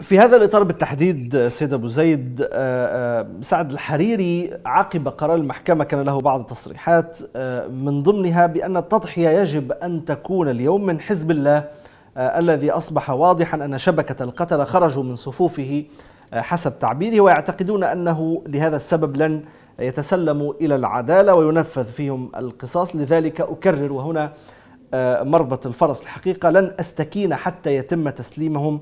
في هذا الإطار بالتحديد سيد أبو زيد، سعد الحريري عقب قرار المحكمة كان له بعض التصريحات، من ضمنها بأن التضحية يجب أن تكون اليوم من حزب الله الذي أصبح واضحا أن شبكة القتلة خرجوا من صفوفه حسب تعبيره، ويعتقدون أنه لهذا السبب لن يتسلموا إلى العدالة وينفذ فيهم القصاص. لذلك أكرر، وهنا مربط الفرس الحقيقة، لن أستكين حتى يتم تسليمهم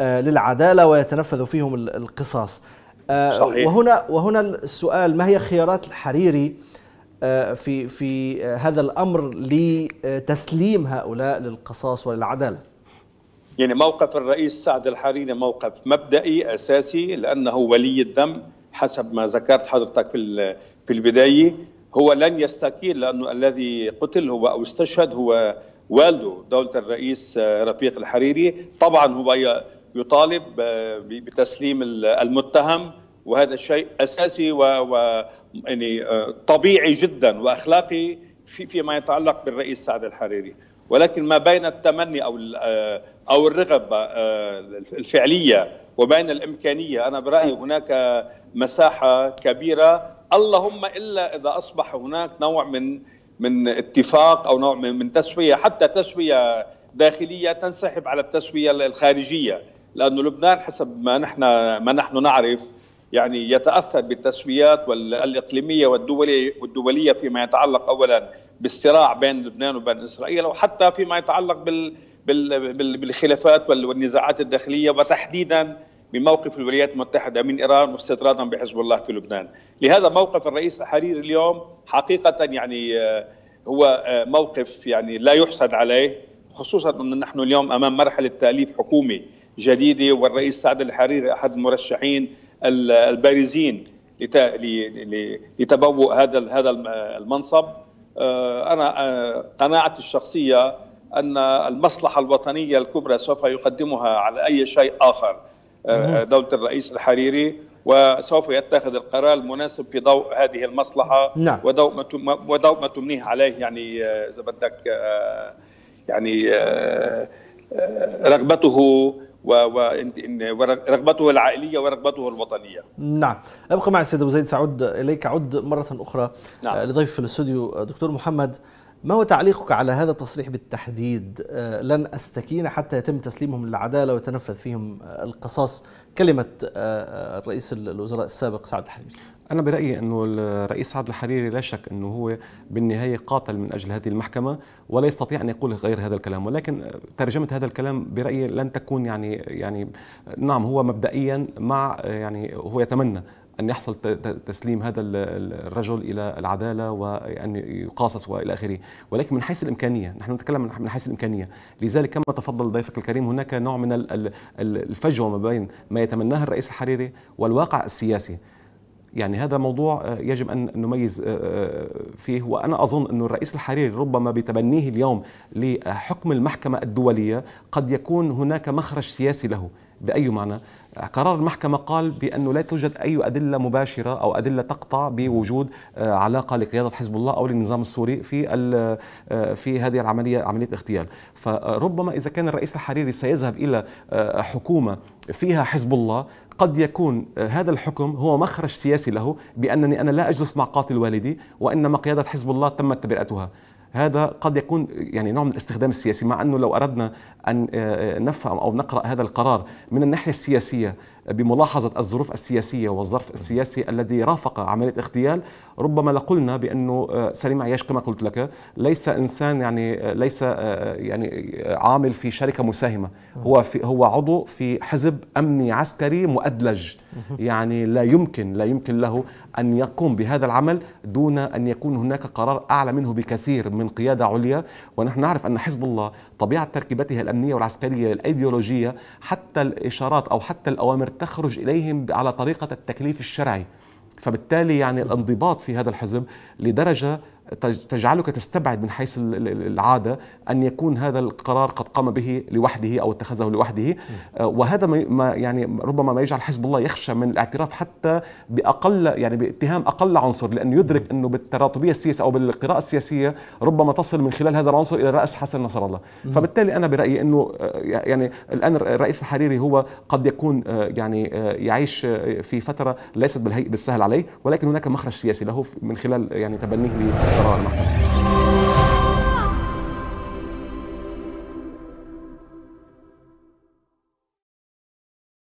للعدالة ويتنفذ فيهم القصاص. صحيح. وهنا السؤال، ما هي خيارات الحريري في هذا الأمر لتسليم هؤلاء للقصاص وللعدالة؟ يعني موقف الرئيس سعد الحريري موقف مبدئي أساسي، لأنه ولي الدم حسب ما ذكرت حضرتك في البداية. هو لن يستكين، لأنه الذي قتل هو أو استشهد هو والده دولة الرئيس رفيق الحريري. طبعا هو يطالب بتسليم المتهم، وهذا الشيء أساسي يعني طبيعي جدا وأخلاقي فيما يتعلق بالرئيس سعد الحريري. ولكن ما بين التمني أو الرغبة الفعلية وبين الإمكانية، أنا برأيي هناك مساحة كبيرة، اللهم إلا إذا أصبح هناك نوع من اتفاق أو نوع من تسوية، حتى تسوية داخلية تنسحب على التسوية الخارجية، لأن لبنان حسب ما نحن نعرف يعني يتأثر بالتسويات والإقليمية والدولية فيما يتعلق أولا بالصراع بين لبنان وبين إسرائيل، وحتى فيما يتعلق بالخلافات والنزاعات الداخلية، وتحديدا بموقف الولايات المتحدة من إيران واستطرادا بحزب الله في لبنان. لهذا موقف الرئيس الحريري اليوم حقيقة يعني هو موقف يعني لا يحسد عليه، خصوصا أن نحن اليوم أمام مرحلة تأليف حكومة جديدة، والرئيس سعد الحريري أحد المرشحين البارزين لتبوء هذا المنصب. أنا قناعتي الشخصية أن المصلحة الوطنية الكبرى سوف يقدمها على أي شيء آخر دولة الرئيس الحريري، وسوف يتخذ القرار المناسب في ضوء هذه المصلحة. نعم. وضوء ما تمنيه عليه يعني إذا بدك يعني رغبته ورغبته العائلية ورغبته الوطنية. نعم، أبقى مع السيد أبو زيد. سأعود إليك، أعود مرة أخرى لضيف في الاستوديو دكتور محمد، ما هو تعليقك على هذا التصريح بالتحديد؟ لن أستكين حتى يتم تسليمهم للعدالة ويتنفذ فيهم القصاص، كلمة الرئيس الوزراء السابق سعد الحريري. أنا برأيي أنه الرئيس سعد الحريري لا شك أنه هو بالنهاية قاتل من أجل هذه المحكمة، ولا يستطيع أن يقول غير هذا الكلام، ولكن ترجمة هذا الكلام برأيي لن تكون يعني نعم، هو مبدئيا مع يعني هو يتمنى أن يحصل تسليم هذا الرجل إلى العدالة وأن يقاصص وإلى آخره، ولكن من حيث الإمكانية، نحن نتكلم من حيث الإمكانية. لذلك كما تفضل ضيفك الكريم، هناك نوع من الفجوة ما بين ما يتمناه الرئيس الحريري والواقع السياسي. يعني هذا موضوع يجب أن نميز فيه، وأنا أظن أن الرئيس الحريري ربما بتبنيه اليوم لحكم المحكمة الدولية قد يكون هناك مخرج سياسي له. بأي معنى؟ قرار المحكمة قال بأنه لا توجد أي أدلة مباشرة أو أدلة تقطع بوجود علاقة لقيادة حزب الله أو للنظام السوري في هذه العملية، عملية اغتيال. فربما إذا كان الرئيس الحريري سيذهب إلى حكومة فيها حزب الله، قد يكون هذا الحكم هو مخرج سياسي له، بأنني أنا لا أجلس مع قاتل والدي، وإنما قيادة حزب الله تمت تبرئتها. هذا قد يكون يعني نوع من الاستخدام السياسي، مع أنه لو أردنا أن نفهم أو نقرأ هذا القرار من الناحية السياسية بملاحظة الظروف السياسية والظرف السياسي الذي رافق عملية اغتيال، ربما لقلنا بأنه سليم عياش كما قلت لك ليس إنسان يعني ليس يعني عامل في شركة مساهمة، هو عضو في حزب أمني عسكري مؤدلج، يعني لا يمكن له أن يقوم بهذا العمل دون أن يكون هناك قرار أعلى منه بكثير من قيادة عليا. ونحن نعرف أن حزب الله طبيعة تركيبتها الأمنية والعسكرية الأيديولوجية، حتى الإشارات أو حتى الأوامر تخرج إليهم على طريقة التكليف الشرعي، فبالتالي يعني الانضباط في هذا الحزب لدرجة تجعلك تستبعد من حيث العادة أن يكون هذا القرار قد قام به لوحده أو اتخذه لوحده، وهذا ما يعني ربما ما يجعل حزب الله يخشى من الاعتراف حتى بأقل يعني باتهام أقل عنصر، لأنه يدرك أنه بالتراتبية السياسية أو بالقراءة السياسية ربما تصل من خلال هذا العنصر إلى رأس حسن نصرالله. فبالتالي أنا برأيي أنه يعني الآن الرئيس الحريري هو قد يكون يعني يعيش في فترة ليست بالسهل عليه، ولكن هناك مخرج سياسي له من خلال يعني تبنيه لقرار المحكمة.